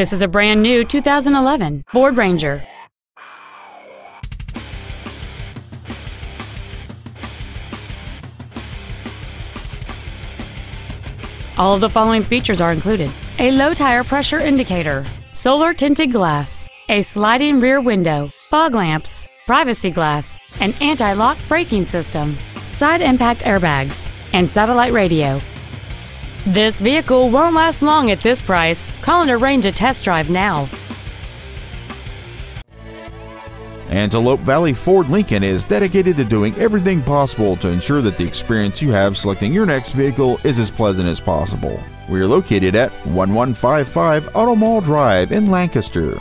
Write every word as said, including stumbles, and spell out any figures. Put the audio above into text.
This is a brand new two thousand eleven Ford Ranger. All of the following features are included: a low tire pressure indicator, solar tinted glass, a sliding rear window, fog lamps, privacy glass, an anti-lock braking system, side impact airbags, and satellite radio. This vehicle won't last long at this price. Call and arrange a test drive now. Antelope Valley Ford Lincoln is dedicated to doing everything possible to ensure that the experience you have selecting your next vehicle is as pleasant as possible. We are located at eleven fifty-five Auto Mall Drive in Lancaster.